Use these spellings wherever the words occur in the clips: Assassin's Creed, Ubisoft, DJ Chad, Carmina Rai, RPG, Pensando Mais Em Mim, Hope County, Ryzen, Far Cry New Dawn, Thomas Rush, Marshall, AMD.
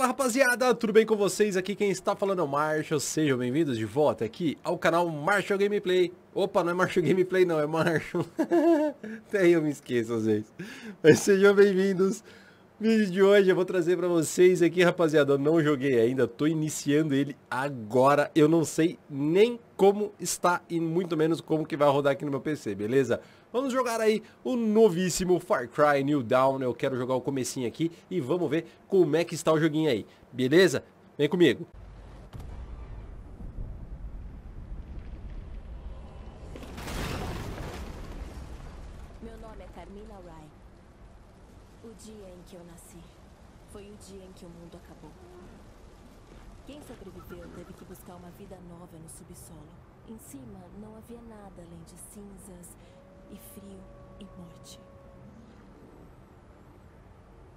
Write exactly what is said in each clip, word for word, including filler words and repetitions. Fala rapaziada, tudo bem com vocês? Aqui quem está falando é o Marshall, sejam bem-vindos de volta aqui ao canal Marshall Gameplay. Opa, não é Marshall Gameplay não, é Marshall. Até eu me esqueço às vezes. Mas sejam bem-vindos. Vídeo de hoje eu vou trazer pra vocês aqui, rapaziada, eu não joguei ainda, tô iniciando ele agora, eu não sei nem como está e muito menos como que vai rodar aqui no meu P C, beleza? Vamos jogar aí o novíssimo Far Cry New Dawn, eu quero jogar o comecinho aqui e vamos ver como é que está o joguinho aí, beleza? Vem comigo! Meu nome é Carmina Rai. O dia em que eu nasci foi o dia em que o mundo acabou. Quem sobreviveu teve que buscar uma vida nova no subsolo. Em cima não havia nada além de cinzas e frio e morte.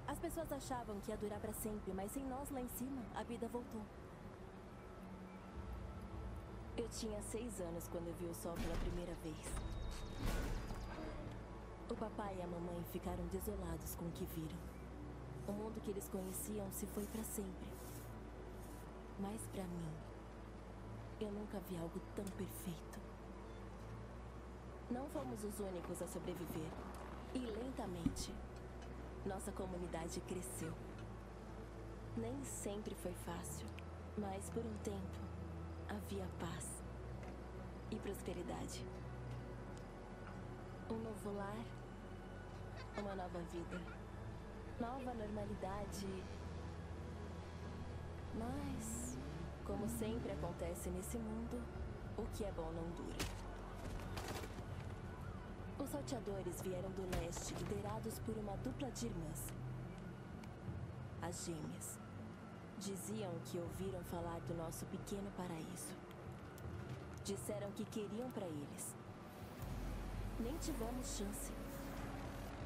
As pessoas achavam que ia durar para sempre, mas sem nós lá em cima, a vida voltou. Eu tinha seis anos quando eu vi o sol pela primeira vez. O papai e a mamãe ficaram desolados com o que viram. O mundo que eles conheciam se foi para sempre. Mas para mim, eu nunca vi algo tão perfeito. Não fomos os únicos a sobreviver. E lentamente, nossa comunidade cresceu. Nem sempre foi fácil, mas por um tempo, havia paz e prosperidade. Um novo lar, uma nova vida, nova normalidade. Mas, como sempre acontece nesse mundo, o que é bom não dura. Os salteadores vieram do leste, liderados por uma dupla de irmãs. As gêmeas diziam que ouviram falar do nosso pequeno paraíso. Disseram que queriam para eles. Nem tivemos chance.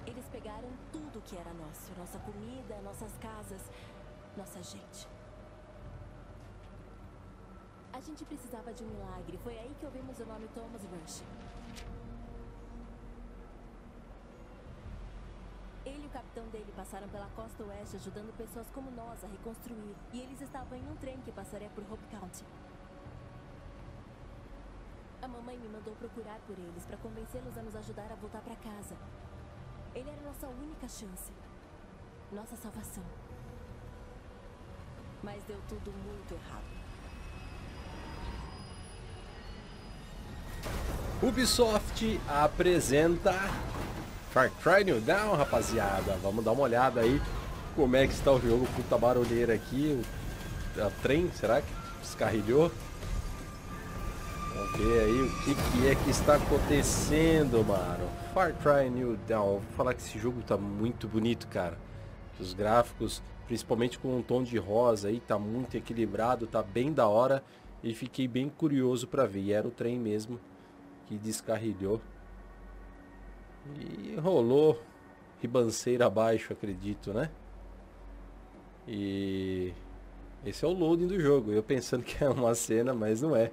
Eles pegaram tudo que era nosso. Nossa comida, nossas casas, nossa gente. A gente precisava de um milagre. Foi aí que ouvimos o nome Thomas Rush. Ele e o capitão dele passaram pela costa oeste ajudando pessoas como nós a reconstruir. E eles estavam em um trem que passaria por Hope County. A mamãe me mandou procurar por eles para convencê-los a nos ajudar a voltar para casa. Ele era nossa única chance. Nossa salvação. Mas deu tudo muito errado. Ubisoft apresenta Far Cry New Dawn, rapaziada. Vamos dar uma olhada aí como é que está o jogo. Puta barulheira aqui. O trem, será que descarrilhou? Vamos ver aí o que, que é que está acontecendo, mano. Far Cry New Dawn. Vou falar que esse jogo tá muito bonito, cara. Os gráficos, principalmente com um tom de rosa aí, tá muito equilibrado, tá bem da hora. E fiquei bem curioso pra ver. E era o trem mesmo que descarrilhou. E rolou ribanceira abaixo, acredito, né? E esse é o loading do jogo. Eu pensando que é uma cena, mas não é.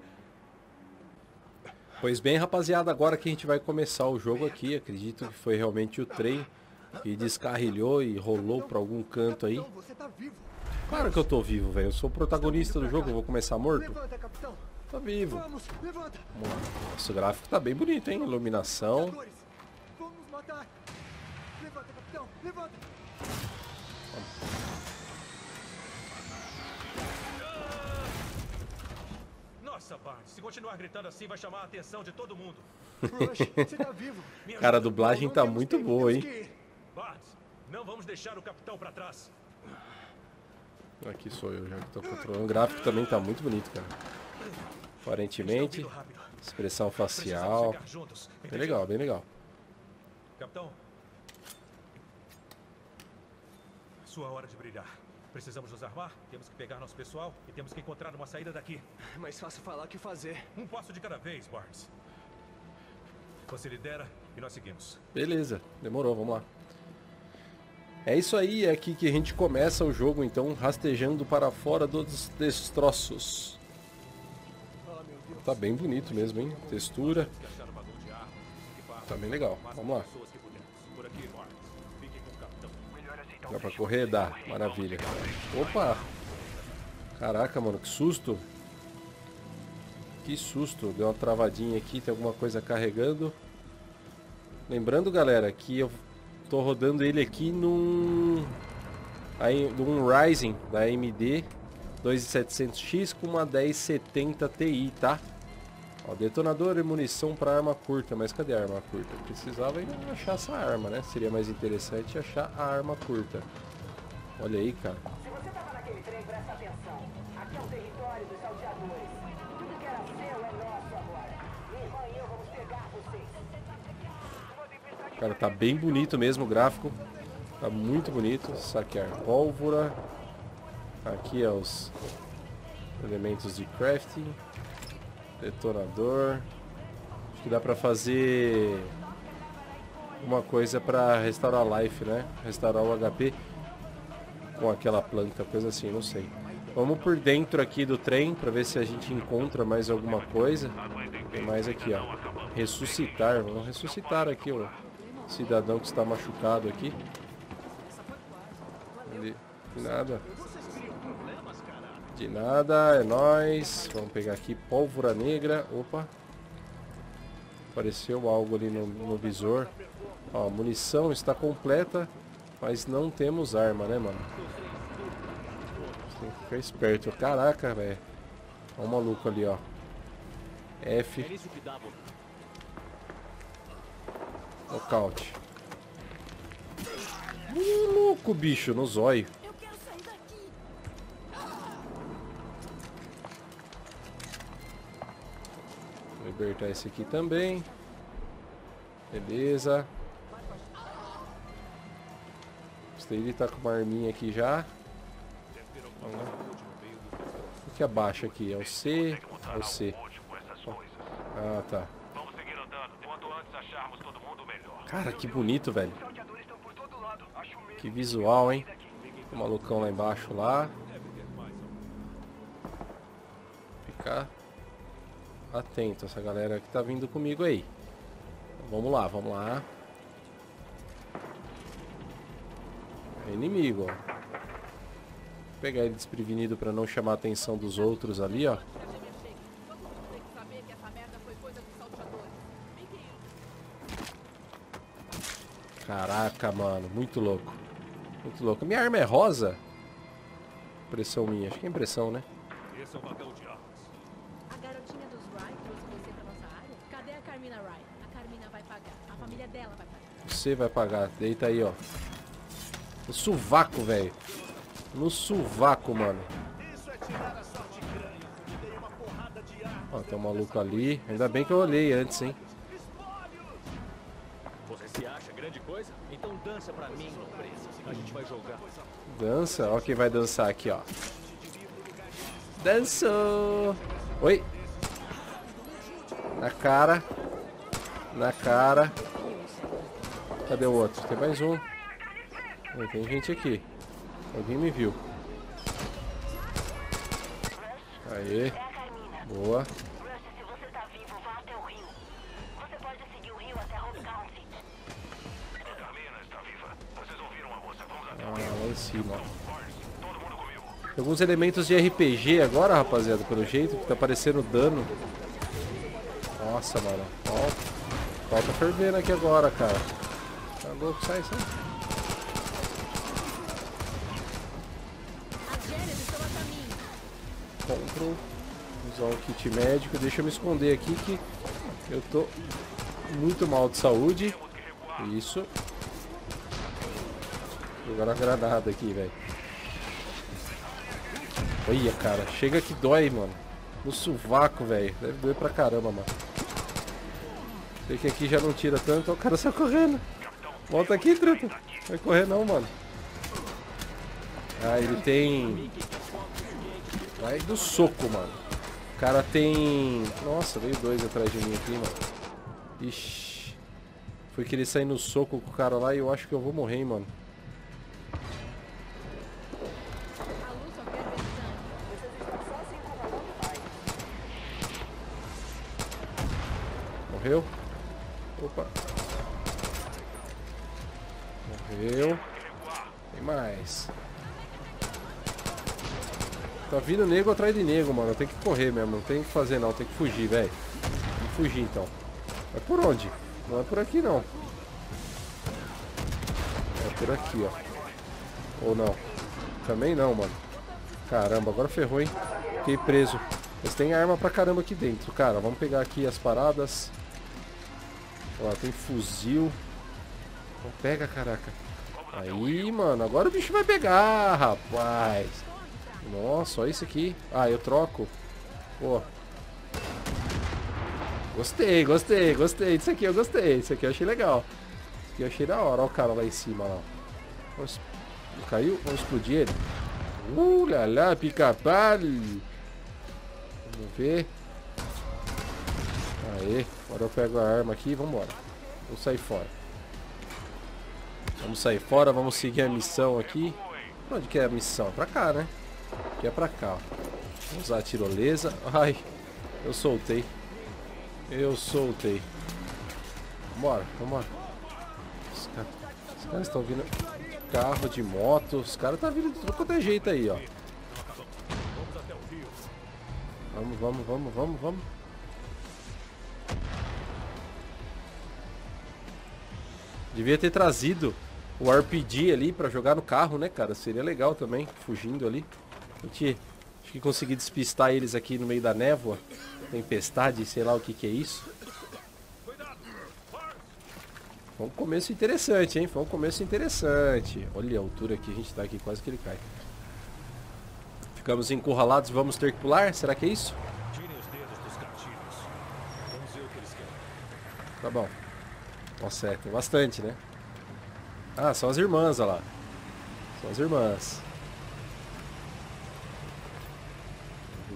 Pois bem, rapaziada, agora que a gente vai começar o jogo aqui, acredito que foi realmente o trem que descarrilhou e rolou para algum canto aí. Claro que eu tô vivo, velho, eu sou o protagonista do jogo, eu vou começar morto. Tô vivo. Nossa, o gráfico tá bem bonito, hein? Iluminação. Se continuar gritando assim, vai chamar a atenção de todo mundo. Cara, a dublagem tá muito boa, hein? Não vamos deixar o capitão para trás. Aqui sou eu já que tô controlando. O gráfico também tá muito bonito, cara. Aparentemente, expressão facial. Bem legal, bem legal. Capitão. Sua hora de brilhar. Precisamos nos armar, temos que pegar nosso pessoal e temos que encontrar uma saída daqui. Mais fácil falar que fazer. Um passo de cada vez, Barnes. Você lidera e nós seguimos. Beleza, demorou, vamos lá. É isso aí, é aqui que a gente começa o jogo, então, rastejando para fora dos destroços. Tá bem bonito mesmo, hein? Textura. Tá bem legal, vamos lá. Dá pra correr? Dá. Maravilha. Opa! Caraca, mano, que susto. Que susto. Deu uma travadinha aqui, tem alguma coisa carregando. Lembrando, galera, que eu tô rodando ele aqui num... aí, num Ryzen da A M D dois mil e setecentos X com uma dez setenta Ti, tá? Ó, detonador e munição para arma curta. Mas cadê a arma curta? Precisava ainda achar essa arma, né? Seria mais interessante achar a arma curta. Olha aí, cara. Se você tava naquele trem, presta atenção. Aqui é o território dos salteadores. Tudo que era seu é nosso agora. Minha irmã e eu vamos pegar vocês. Cara, tá bem bonito mesmo o gráfico. Tá muito bonito. Saquear pólvora. Aqui é os elementos de crafting. Detonador. Acho que dá pra fazer uma coisa pra restaurar life, né? Restaurar o H P com aquela planta, coisa assim, não sei. Vamos por dentro aqui do trem pra ver se a gente encontra mais alguma coisa. Tem mais aqui, ó. Ressuscitar. Vamos ressuscitar aqui o cidadão que está machucado aqui. De nada. De nada, é nóis. Vamos pegar aqui pólvora negra. Opa. Apareceu algo ali no, no visor. Ó, munição está completa. Mas não temos arma, né, mano? Tem que ficar esperto. Caraca, velho. Olha o maluco ali, ó. F. Nocaute. Ih, louco, bicho, no zóio. Libertar esse aqui também. Beleza. Ele tá com uma arminha aqui já. O que abaixa aqui? É o C? É o C. Ah, tá. Cara, que bonito, velho. Que visual, hein? O malucão lá embaixo lá. Ficar atento essa galera que tá vindo comigo aí. Vamos lá, vamos lá. É inimigo, ó. Vou pegar ele desprevenido pra não chamar a atenção dos outros ali, ó. Caraca, mano. Muito louco. Muito louco. Minha arma é rosa? Impressão minha. Acho que é impressão, né? Esse é o vagão de armas. A garotinha dos Rai trouxe você pra nossa área? Cadê a Carmina Rai? A Carmina vai pagar. A família dela vai pagar. Você vai pagar. Deita aí, ó. No sovaco, velho. No sovaco, mano. Ó, tem um maluco ali. Ainda bem que eu olhei antes, hein. Dança? Ó quem vai dançar aqui, ó. Dançou! Oi! Na cara. Na cara. Cadê o outro? Tem mais um. Tem gente aqui. Alguém me viu. Aê. Boa. Rush, se você tá vivo, vá até o rio. Você pode seguir o rio até Hope County. A Carmina está viva. Vocês ouviram a moça. Vamos até o rio. Ah, lá em cima. Todo mundo comigo. Alguns elementos de R P G agora, rapaziada. Pelo jeito que tá aparecendo dano. Nossa, mano. Ó, tá fervendo aqui agora, cara. Tá louco? Sai, sai. Control, usar o kit médico. Deixa eu me esconder aqui que eu tô muito mal de saúde. Isso. Jogar uma granada aqui, velho. Olha, cara. Chega que dói, mano. No sovaco, velho. Deve doer pra caramba, mano. Sei que aqui já não tira tanto. Ó, o cara sai correndo. Volta aqui, truta. Vai correr não, mano. Ah, ele tem... Vai do soco, mano. O cara tem... Nossa, veio dois atrás de mim aqui, mano. Ixi. Foi querer sair no soco com o cara lá e eu acho que eu vou morrer, hein, mano. Morreu. Opa. Morreu. Tem mais. Tá vindo nego atrás de nego, mano. Tem que correr mesmo. Não tem o que fazer, não. Tem que fugir, velho. Tem que fugir, então. É por onde? Não é por aqui, não. É por aqui, ó. Ou não. Também não, mano. Caramba, agora ferrou, hein? Fiquei preso. Mas tem arma pra caramba aqui dentro, cara. Vamos pegar aqui as paradas. Ó, tem fuzil. Não pega, caraca. Aí, mano. Agora o bicho vai pegar, rapaz. Nossa, olha isso aqui. Ah, eu troco. Pô. Gostei, gostei, gostei. Isso aqui eu gostei. Isso aqui eu achei legal. Isso aqui eu achei da hora. Olha o cara lá em cima, lá. Vamos... Caiu? Vamos explodir ele. Uh, lá, lá, pica-pau. Vamos ver. Aê. Agora eu pego a arma aqui e vambora. Vamos sair fora. Vamos sair fora. Vamos seguir a missão aqui. Pra onde que é a missão? Pra cá, né? Que é pra cá, ó. Vamos usar a tirolesa. Ai, eu soltei. Eu soltei. Vambora, vambora. Os caras os caras estão vindo de carro, de moto. Os caras estão vindo de tudo quanto é jeito aí, ó. Vamos, vamos, vamos, vamos, vamos. Devia ter trazido o R P G ali pra jogar no carro, né, cara? Seria legal também, fugindo ali. A gente, acho que consegui despistar eles aqui no meio da névoa. Tempestade, sei lá o que que é isso. Foi um começo interessante, hein? Foi um começo interessante. Olha a altura que a gente tá aqui, quase que ele cai. Ficamos encurralados, vamos ter que pular? Será que é isso? Tá bom. Nossa, é, tem bastante, né? Ah, são as irmãs, olha lá. São as irmãs.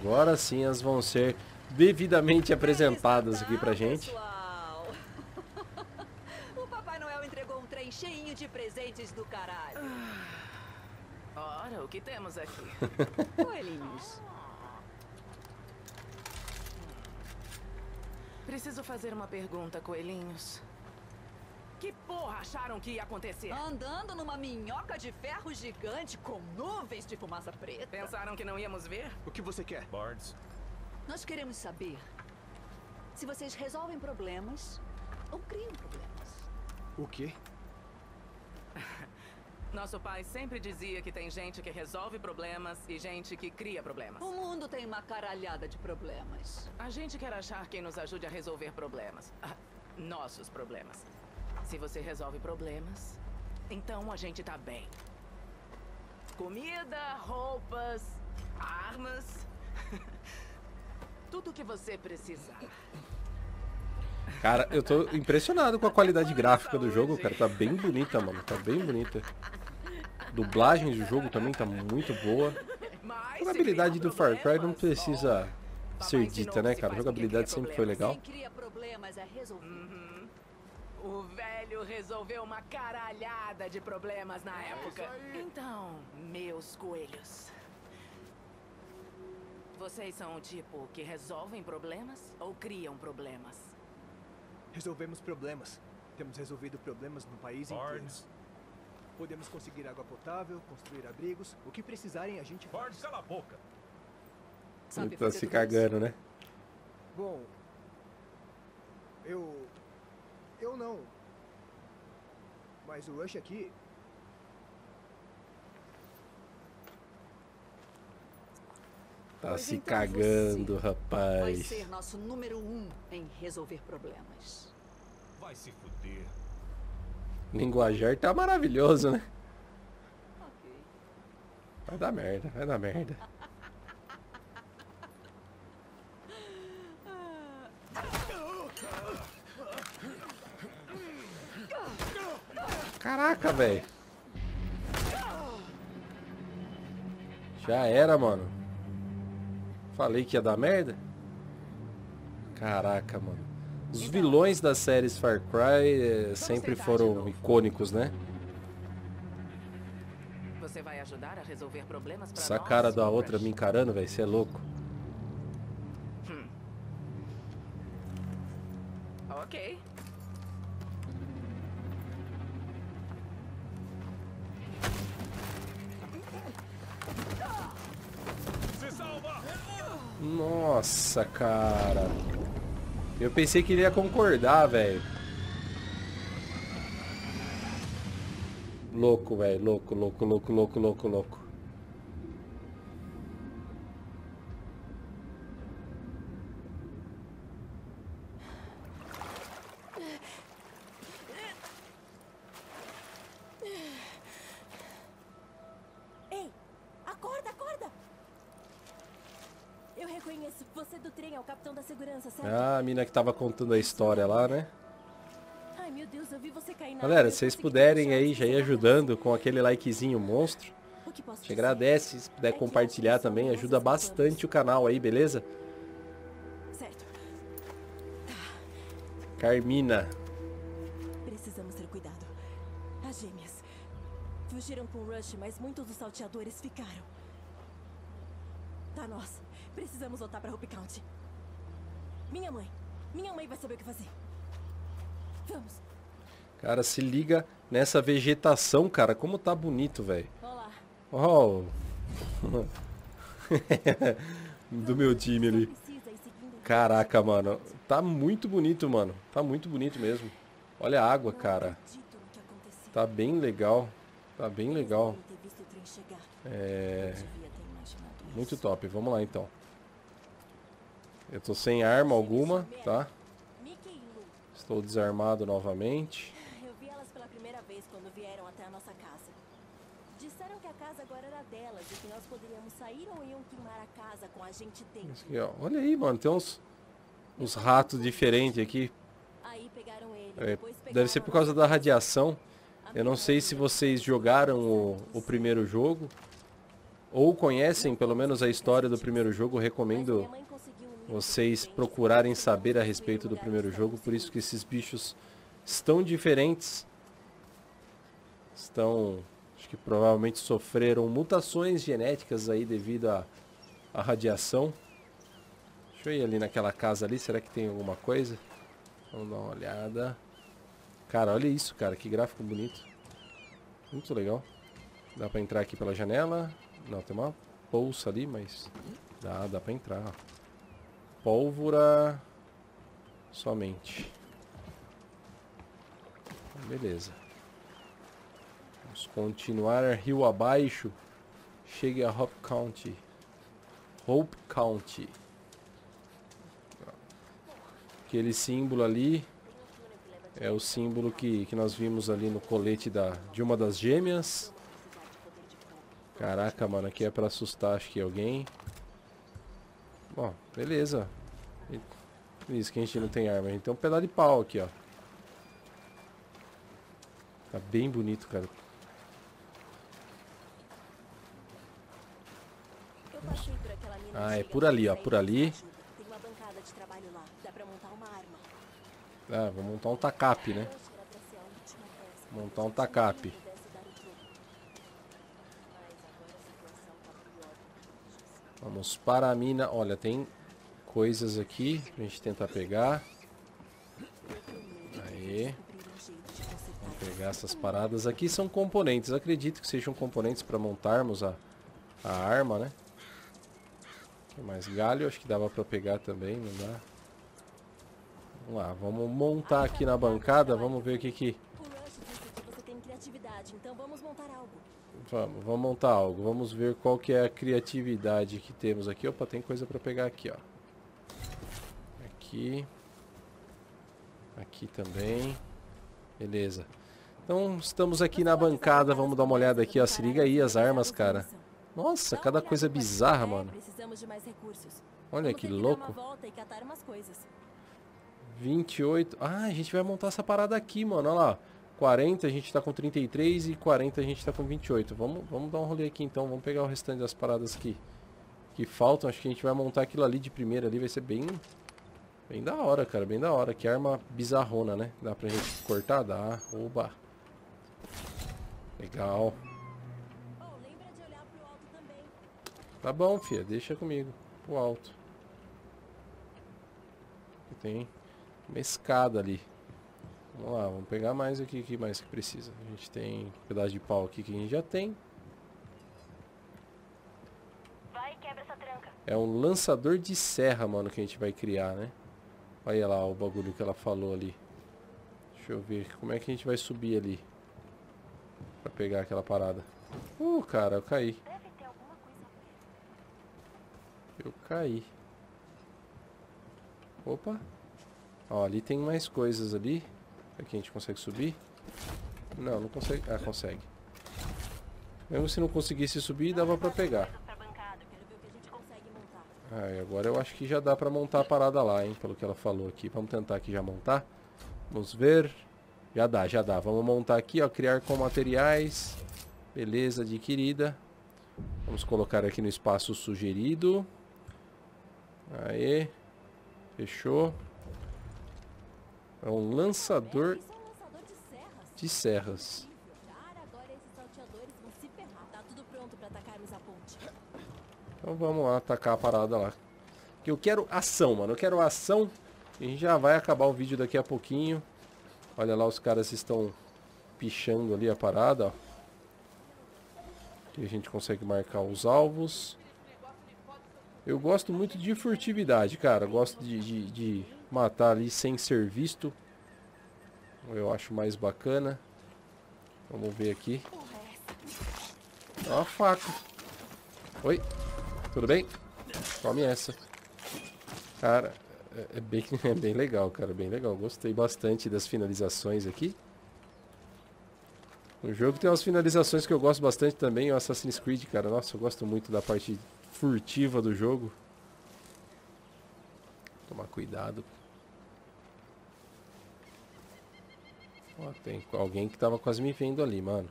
Agora sim elas vão ser devidamente apresentadas aqui pra gente. O Papai Noel entregou um trem cheinho de presentes do caralho. Ora, o que temos aqui? Coelhinhos. Preciso fazer uma pergunta, coelhinhos. Que porra acharam que ia acontecer? Andando numa minhoca de ferro gigante com nuvens de fumaça preta. Pensaram que não íamos ver? O que você quer, Bards? Nós queremos saber se vocês resolvem problemas ou criam problemas. O quê? Nosso pai sempre dizia que tem gente que resolve problemas e gente que cria problemas. O mundo tem uma caralhada de problemas. A gente quer achar quem nos ajude a resolver problemas. Ah, nossos problemas. Se você resolve problemas, então a gente tá bem. Comida, roupas, armas, tudo o que você precisar. Cara, eu tô impressionado com a qualidade gráfica do jogo, cara. Tá bem bonita, mano. Tá bem bonita. Dublagem do jogo também tá muito boa. A jogabilidade do Far Cry não precisa ser dita, né, cara? A jogabilidade sempre foi legal. Uhum. O velho resolveu uma caralhada de problemas na época. Então, meus coelhos, vocês são o tipo que resolvem problemas ou criam problemas? Resolvemos problemas. Temos resolvido problemas no país inteiro. Podemos conseguir água potável, construir abrigos, o que precisarem a gente faz. Bards, cala a boca. Ele tá se cagando, né? Bom, eu... Eu não. Mas o Rush aqui... Tá pois se então cagando, rapaz. Vai ser nosso número um em resolver problemas. Vai se fuder. Linguajar tá maravilhoso, né? Okay. Vai dar merda, vai dar merda. Caraca, velho. Já era, mano. Falei que ia dar merda. Caraca, mano. Os vilões das séries Far Cry eh, sempre foram icônicos, né? Você vai ajudar a resolver problemas pra nós? Essa cara da outra me encarando, velho. Você é louco. Hum. Ok. Nossa, cara. Eu pensei que ele ia concordar, velho. Louco, velho. Louco, louco, louco, louco, louco, louco. Ah, a mina que tava contando a história lá, né? Ai, meu Deus, eu vi você cair na... Galera, se vocês puderem aí já ir ajudando com aquele likezinho monstro. Te agradece, se puder compartilhar também, ajuda bastante o canal aí, beleza? Certo. Carmina. Precisamos ter cuidado. As gêmeas fugiram com o Rush, mas muitos dos salteadores ficaram. Tá, nós precisamos voltar para Hope County. Minha mãe. Minha mãe vai saber o que fazer. Vamos. Cara, se liga nessa vegetação, cara. Como tá bonito, velho. Olá. Oh. Do meu time ali. Caraca, mano. Tá muito bonito, mano. Tá muito bonito mesmo. Olha a água, cara. Tá bem legal. Tá bem legal. É... Muito top. Vamos lá, então. Eu tô sem arma alguma, tá? Estou desarmado novamente. Eu vi elas pela primeira vez quando vieram até a nossa casa. Disseram que a casa agora era delas e que nós poderíamos sair ou iam queimar a casa com a gente dentro. Aqui, ó. Olha aí, mano, tem uns uns ratos diferentes aqui. Aí pegaram ele, depois pegaram... Deve ser por causa da radiação. Eu não sei se vocês jogaram o, o primeiro jogo ou conhecem pelo menos a história do primeiro jogo. Recomendo vocês procurarem saber a respeito do primeiro jogo, por isso que esses bichos estão diferentes. Estão, acho que provavelmente sofreram mutações genéticas aí devido à, à radiação. Deixa eu ir ali naquela casa ali, será que tem alguma coisa? Vamos dar uma olhada. Cara, olha isso, cara, que gráfico bonito. Muito legal. Dá pra entrar aqui pela janela. Não, tem uma bolsa ali, mas dá, dá pra entrar, ó. Pólvora somente. Beleza. Vamos continuar rio abaixo. Chegue a Hope County. Hope County. Aquele símbolo ali é o símbolo que, que nós vimos ali no colete da, de uma das gêmeas. Caraca, mano, aqui é pra assustar, acho que alguém... Ó, oh, beleza. Isso, que a gente não tem arma. A gente tem um pedaço de pau aqui, ó. Tá bem bonito, cara. Ah, é por ali, ó. Por ali. Ah, vou montar um tacape, né? Montar um tacape. Vamos para a mina. Olha, tem coisas aqui pra gente tentar pegar. Aí. Vamos pegar essas paradas. Aqui são componentes. Acredito que sejam componentes para montarmos a, a arma, né? Tem mais galho. Acho que dava pra pegar também, não dá? Vamos lá. Vamos montar aqui na bancada. Vamos ver o que que... Então vamos montar algo. Vamos, vamos montar algo. Vamos ver qual que é a criatividade que temos aqui. Opa, tem coisa pra pegar aqui, ó. Aqui. Aqui também. Beleza. Então, estamos aqui na bancada. Vamos dar uma olhada aqui, ó. Se liga aí as armas, cara. Nossa, cada coisa bizarra, mano. Olha que louco. vinte e oito. Ah, a gente vai montar essa parada aqui, mano. Olha lá. quarenta a gente tá com trinta e três e quarenta a gente tá com vinte e oito. Vamos, vamos dar um rolê aqui então. Vamos pegar o restante das paradas que, que faltam. Acho que a gente vai montar aquilo ali de primeira ali. Vai ser bem, bem da hora, cara. Bem da hora. Que arma bizarrona, né? Dá pra gente cortar? Dá. Oba. Legal. Tá bom, fia. Deixa comigo. Pro alto. Tem uma escada ali. Vamos lá, vamos pegar mais aqui, que mais que precisa. A gente tem um pedaço de pau aqui que a gente já tem. Vai quebra essa tranca. É um lançador de serra, mano, que a gente vai criar, né? Olha lá o bagulho que ela falou ali. Deixa eu ver como é que a gente vai subir ali pra pegar aquela parada. Uh, cara, eu caí. Deve ter alguma coisa mesmo. Eu caí. Opa. Ó, ali tem mais coisas ali. Aqui a gente consegue subir? Não, não consegue. Ah, consegue. Mesmo se não conseguisse subir, dava pra pegar. Ah, e agora eu acho que já dá pra montar a parada lá, hein? Pelo que ela falou aqui. Vamos tentar aqui já montar. Vamos ver. Já dá, já dá. Vamos montar aqui, ó. Criar com materiais. Beleza, adquirida. Vamos colocar aqui no espaço sugerido. Aê. Fechou. É um lançador de serras. Então vamos lá atacar a parada lá. Que eu quero ação, mano. Eu quero ação. A gente já vai acabar o vídeo daqui a pouquinho. Olha lá, os caras estão pichando ali a parada, ó. Aqui a gente consegue marcar os alvos. Eu gosto muito de furtividade, cara. Eu gosto de, de, de matar ali sem ser visto. Eu acho mais bacana. Vamos ver aqui. Ó a faca. Oi, tudo bem? Tome essa. Cara, é bem, é bem legal, cara. Bem legal. Gostei bastante das finalizações aqui. O jogo tem umas finalizações que eu gosto bastante também. O Assassin's Creed, cara. Nossa, eu gosto muito da parte furtiva do jogo. Tomar cuidado. Ó, tem alguém que tava quase me vendo ali, mano.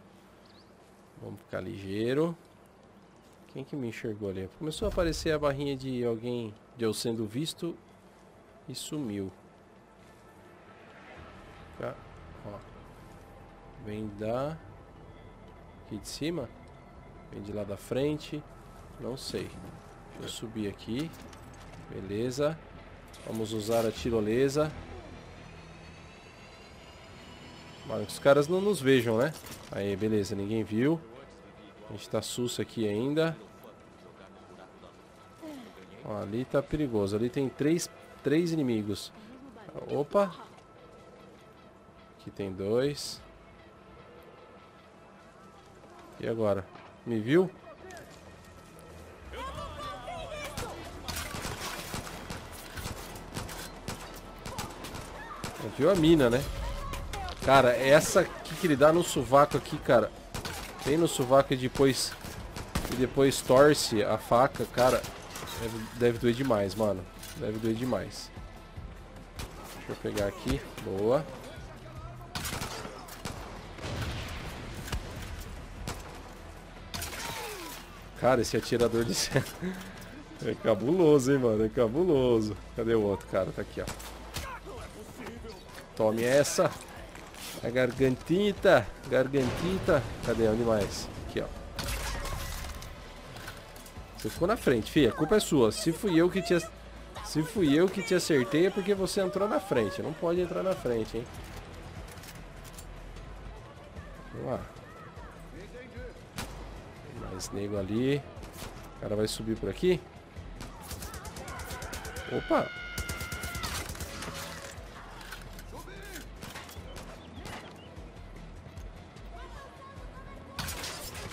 Vamos ficar ligeiro. Quem que me enxergou ali? Começou a aparecer a barrinha de alguém, de eu sendo visto, e sumiu. Tá, ó. Vem da... aqui de cima? Vem de lá da frente? Não sei. Deixa eu subir aqui. Beleza. Vamos usar a tirolesa. Mano, que os caras não nos vejam, né? Aí, beleza, ninguém viu. A gente tá susto aqui ainda. Ó, ali tá perigoso. Ali tem três, três inimigos. Opa. Aqui tem dois. E agora? Me viu? Viu a mina, né? Cara, essa aqui que ele dá no sovaco aqui, cara. Tem no sovaco e depois, e depois torce a faca, cara. Deve, deve doer demais, mano. Deve doer demais. Deixa eu pegar aqui. Boa. Cara, esse atirador de cena é cabuloso, hein, mano. É cabuloso. Cadê o outro, cara? Tá aqui, ó. Tome essa. A gargantita. Gargantita. Cadê? Onde mais? Aqui, ó. Você ficou na frente, filha. A culpa é sua. Se fui eu que te, Se fui eu que te acertei é porque você entrou na frente. Não pode entrar na frente, hein? Vamos lá. Tem mais nego ali. O cara vai subir por aqui. Opa.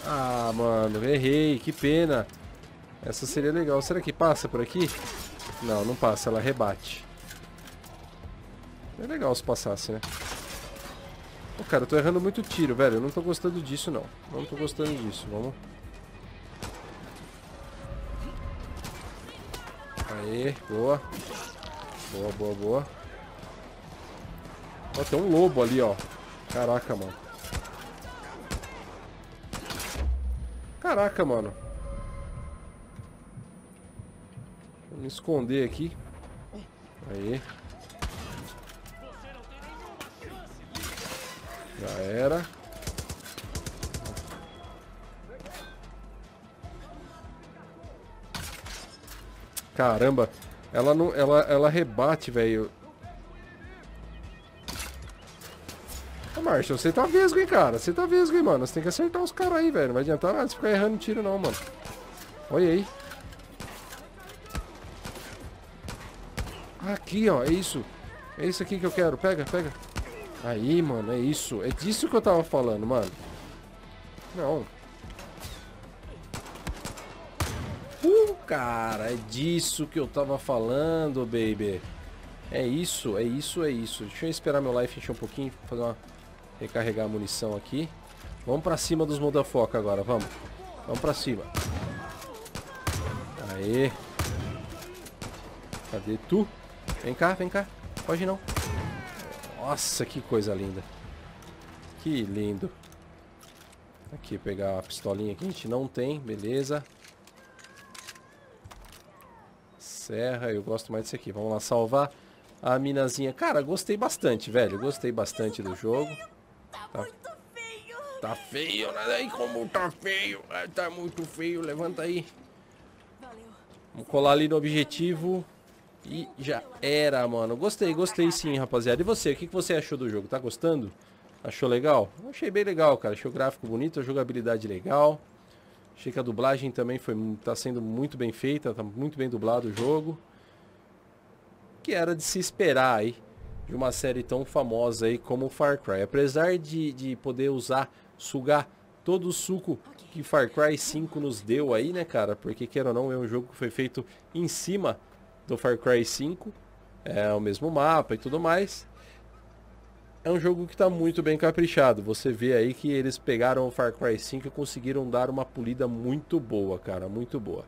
Ah, mano, errei, que pena. Essa seria legal. Será que passa por aqui? Não, não passa, ela rebate. É legal se passasse, né? Pô, cara, eu tô errando muito tiro, velho. Eu não tô gostando disso, não. Não tô gostando disso, vamos. Aê, boa. Boa, boa, boa. Ó, tem um lobo ali, ó. Caraca, mano. Caraca, mano. Vou me esconder aqui. Aí. Já era. Caramba. Ela não, ela, ela rebate, velho. Marshall, você tá vesgo, hein, cara? Você tá vesgo, hein, mano? Você tem que acertar os caras aí, velho. Não vai adiantar nada você ficar errando tiro, não, mano. Olha aí. Aqui, ó, é isso. É isso aqui que eu quero. Pega, pega. Aí, mano, é isso. É disso que eu tava falando, mano. Não. Uh, cara, é disso que eu tava falando, baby. É isso, é isso, é isso. Deixa eu esperar meu life encher um pouquinho. Fazer uma... Recarregar a munição aqui. Vamos pra cima dos motherfucker agora, vamos. Vamos pra cima. Aê. Cadê tu? Vem cá, vem cá. Pode não. Nossa, que coisa linda. Que lindo. Aqui, pegar a pistolinha que a gente não tem. Beleza. Serra, eu gosto mais desse aqui. Vamos lá salvar a minazinha. Cara, gostei bastante, velho. Gostei bastante do jogo. Tá muito feio. Tá feio, nada aí como tá feio. Tá muito feio, levanta aí. Vamos colar ali no objetivo. E já era, mano. Gostei, gostei sim, rapaziada. E você, o que você achou do jogo? Tá gostando? Achou legal? Achei bem legal, cara. Achei o gráfico bonito, a jogabilidade legal. Achei que a dublagem também foi, tá sendo muito bem feita. Tá muito bem dublado o jogo. Que era de se esperar aí de uma série tão famosa aí como Far Cry. Apesar de, de poder usar, sugar todo o suco que Far Cry cinco nos deu aí, né, cara? Porque, queira ou não, é um jogo que foi feito em cima do Far Cry cinco. É o mesmo mapa e tudo mais. É um jogo que tá muito bem caprichado. Você vê aí que eles pegaram o Far Cry cinco e conseguiram dar uma polida muito boa, cara. Muito boa.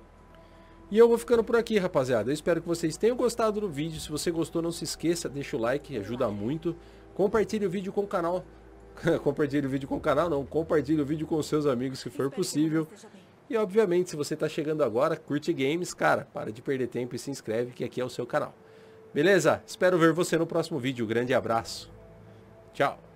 E eu vou ficando por aqui, rapaziada. Eu espero que vocês tenham gostado do vídeo. Se você gostou, não se esqueça, deixa o like, ajuda muito. Compartilhe o vídeo com o canal. Compartilhe o vídeo com o canal, não. Compartilhe o vídeo com seus amigos, se for possível. E, obviamente, se você está chegando agora, curte games, cara. Para de perder tempo e se inscreve, que aqui é o seu canal. Beleza? Espero ver você no próximo vídeo. Grande abraço. Tchau.